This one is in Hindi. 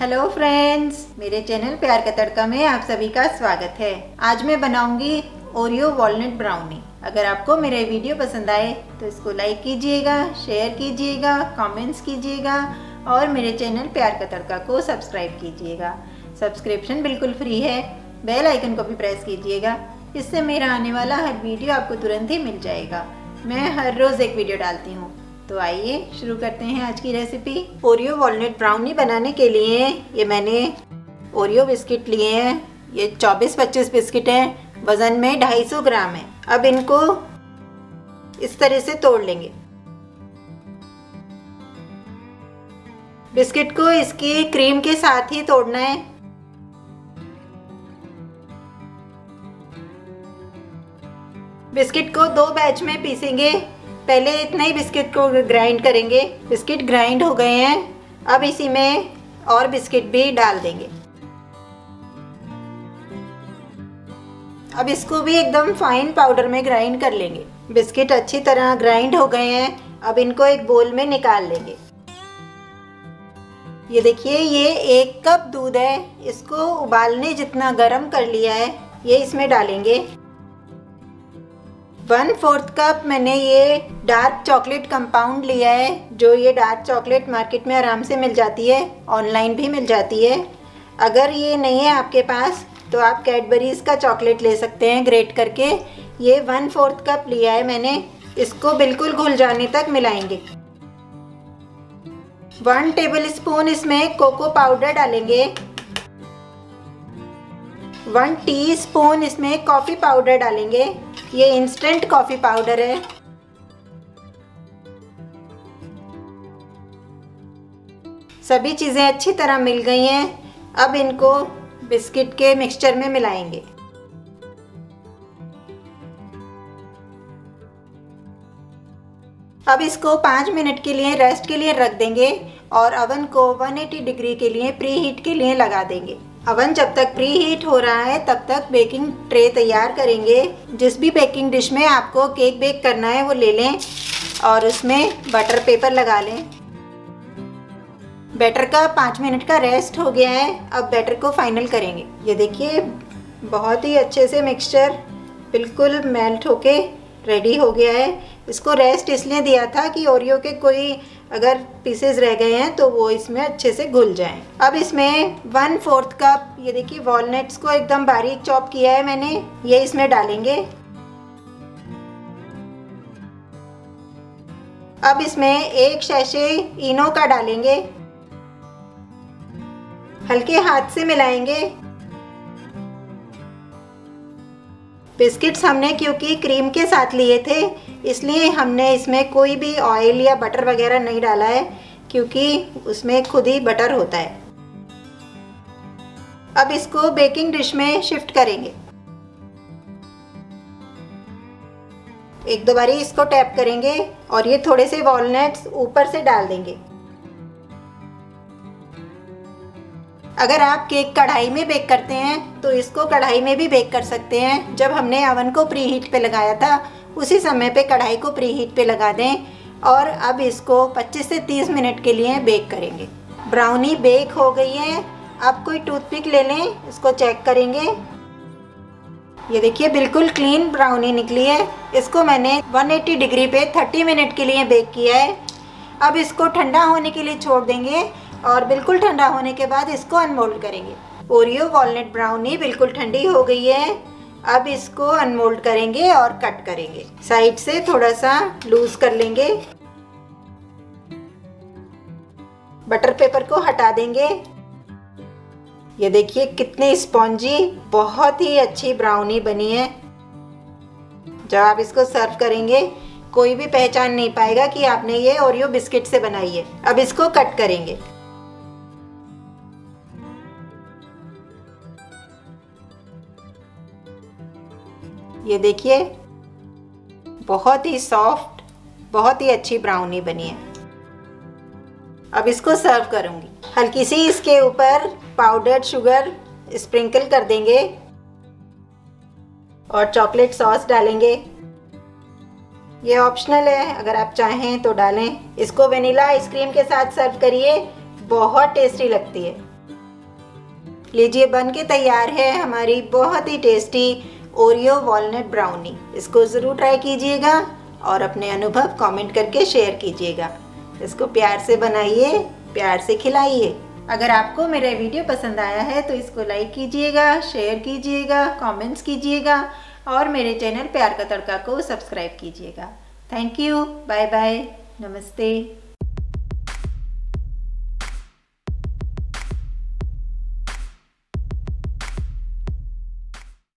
हेलो फ्रेंड्स, मेरे चैनल प्यार का तड़का में आप सभी का स्वागत है। आज मैं बनाऊंगी ओरियो वॉलनट ब्राउनी। अगर आपको मेरा वीडियो पसंद आए तो इसको लाइक कीजिएगा, शेयर कीजिएगा, कमेंट्स कीजिएगा और मेरे चैनल प्यार का तड़का को सब्सक्राइब कीजिएगा। सब्सक्रिप्शन बिल्कुल फ्री है। बेल आइकन को भी प्रेस कीजिएगा, इससे मेरा आने वाला हर वीडियो आपको तुरंत ही मिल जाएगा। मैं हर रोज़ एक वीडियो डालती हूँ। तो आइए शुरू करते हैं आज की रेसिपी। ओरियो वॉलनट ब्राउनी बनाने के लिए ये मैंने ओरियो बिस्किट लिए हैं। ये 24-25 बिस्किट हैं, वज़न में 250 ग्राम है। अब इनको इस तरह से तोड़ लेंगे। बिस्किट को इसकी क्रीम के साथ ही तोड़ना है। बिस्किट को दो बैच में पीसेंगे। पहले इतना ही बिस्किट को ग्राइंड करेंगे। बिस्किट ग्राइंड हो गए हैं। अब इसी में और बिस्किट भी डाल देंगे। अब इसको भी एकदम फाइन पाउडर में ग्राइंड कर लेंगे। बिस्किट अच्छी तरह ग्राइंड हो गए हैं। अब इनको एक बोल में निकाल लेंगे। ये देखिए, ये 1 कप दूध है। इसको उबालने जितना गर्म कर लिया है, ये इसमें डालेंगे। 1/4 कप मैंने ये डार्क चॉकलेट कंपाउंड लिया है। जो ये डार्क चॉकलेट मार्केट में आराम से मिल जाती है, ऑनलाइन भी मिल जाती है। अगर ये नहीं है आपके पास तो आप कैडबरीज का चॉकलेट ले सकते हैं ग्रेट करके। ये 1/4 कप लिया है मैंने। इसको बिल्कुल घुल जाने तक मिलाएंगे। 1 टेबलस्पून इसमें कोको पाउडर डालेंगे। 1 टीस्पून इसमें कॉफ़ी पाउडर डालेंगे। ये इंस्टेंट कॉफ़ी पाउडर है। सभी चीज़ें अच्छी तरह मिल गई हैं। अब इनको बिस्किट के मिक्सचर में मिलाएंगे। अब इसको 5 मिनट के लिए रेस्ट के लिए रख देंगे और अवन को 180 डिग्री के लिए प्री हीट के लिए लगा देंगे। अवन जब तक प्री हीट हो रहा है तब तक बेकिंग ट्रे तैयार करेंगे। जिस भी बेकिंग डिश में आपको केक बेक करना है वो ले लें और उसमें बटर पेपर लगा लें। बैटर का 5 मिनट का रेस्ट हो गया है। अब बैटर को फाइनल करेंगे। ये देखिए, बहुत ही अच्छे से मिक्सचर बिल्कुल मेल्ट होके रेडी हो गया है। इसको रेस्ट इसलिए दिया था कि ओरियो के कोई अगर पीसेस रह गए हैं तो वो इसमें अच्छे से घुल जाएं। अब इसमें 1/4 कप, ये देखिए, वॉलनट्स को एकदम बारीक चॉप किया है मैंने, ये इसमें डालेंगे। अब इसमें 1 सैशे इनो का डालेंगे। हल्के हाथ से मिलाएंगे। बिस्किट्स हमने क्योंकि क्रीम के साथ लिए थे इसलिए हमने इसमें कोई भी ऑयल या बटर वगैरह नहीं डाला है, क्योंकि उसमें खुद ही बटर होता है। अब इसको बेकिंग डिश में शिफ्ट करेंगे। 1-2 बारी इसको टैप करेंगे और ये थोड़े से वॉलनट्स ऊपर से डाल देंगे। अगर आप केक कढ़ाई में बेक करते हैं तो इसको कढ़ाई में भी बेक कर सकते हैं। जब हमने अवन को प्री हीट पे लगाया था उसी समय पे कढ़ाई को प्री हीट पे लगा दें और अब इसको 25 से 30 मिनट के लिए बेक करेंगे। ब्राउनी बेक हो गई है। आप कोई टूथपिक ले लें, इसको चेक करेंगे। ये देखिए, बिल्कुल क्लीन ब्राउनी निकली है। इसको मैंने 180 डिग्री पे 30 मिनट के लिए बेक किया है। अब इसको ठंडा होने के लिए छोड़ देंगे और बिल्कुल ठंडा होने के बाद इसको अनमोल्ड करेंगे। ओरियो वॉलनट ब्राउनी बिल्कुल ठंडी हो गई है। अब इसको अनमोल्ड करेंगे और कट करेंगे। साइड से थोड़ा सा लूज कर लेंगे। बटर पेपर को हटा देंगे। ये देखिए, कितनी स्पॉन्जी, बहुत ही अच्छी ब्राउनी बनी है। जब आप इसको सर्व करेंगे कोई भी पहचान नहीं पाएगा कि आपने ये ओरियो बिस्किट से बनाई है। अब इसको कट करेंगे। ये देखिए, बहुत ही सॉफ्ट, बहुत ही अच्छी ब्राउनी बनी है। अब इसको सर्व करूंगी। हल्की सी इसके ऊपर पाउडर्ड शुगर स्प्रिंकल कर देंगे और चॉकलेट सॉस डालेंगे। ये ऑप्शनल है, अगर आप चाहें तो डालें। इसको वेनिला आइसक्रीम के साथ सर्व करिए, बहुत टेस्टी लगती है। लीजिए बन के तैयार है हमारी बहुत ही टेस्टी ओरियो वॉलनट ब्राउनी। इसको ज़रूर ट्राई कीजिएगा और अपने अनुभव कमेंट करके शेयर कीजिएगा। इसको प्यार से बनाइए, प्यार से खिलाइए। अगर आपको मेरा वीडियो पसंद आया है तो इसको लाइक कीजिएगा, शेयर कीजिएगा, कमेंट्स कीजिएगा और मेरे चैनल प्यार का तड़का को सब्सक्राइब कीजिएगा। थैंक यू, बाय बाय, नमस्ते।